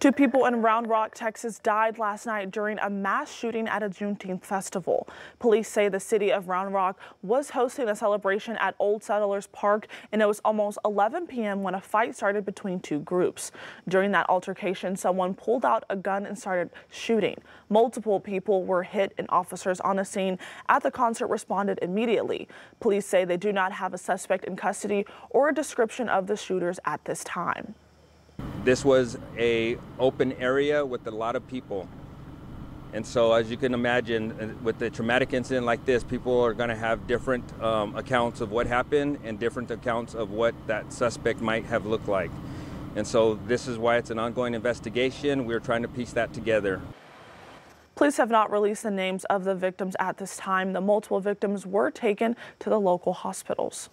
Two people in Round Rock, Texas died last night during a mass shooting at a Juneteenth festival. Police say the city of Round Rock was hosting a celebration at Old Settlers Park, and it was almost 11 p.m. when a fight started between two groups. During that altercation, someone pulled out a gun and started shooting. Multiple people were hit, and officers on the scene at the concert responded immediately. Police say they do not have a suspect in custody or a description of the shooters at this time. This was an open area with a lot of people. And so as you can imagine, with a traumatic incident like this, people are gonna have different accounts of what happened and different accounts of what that suspect might have looked like. And so this is why it's an ongoing investigation. We're trying to piece that together. Police have not released the names of the victims at this time. The multiple victims were taken to the local hospitals.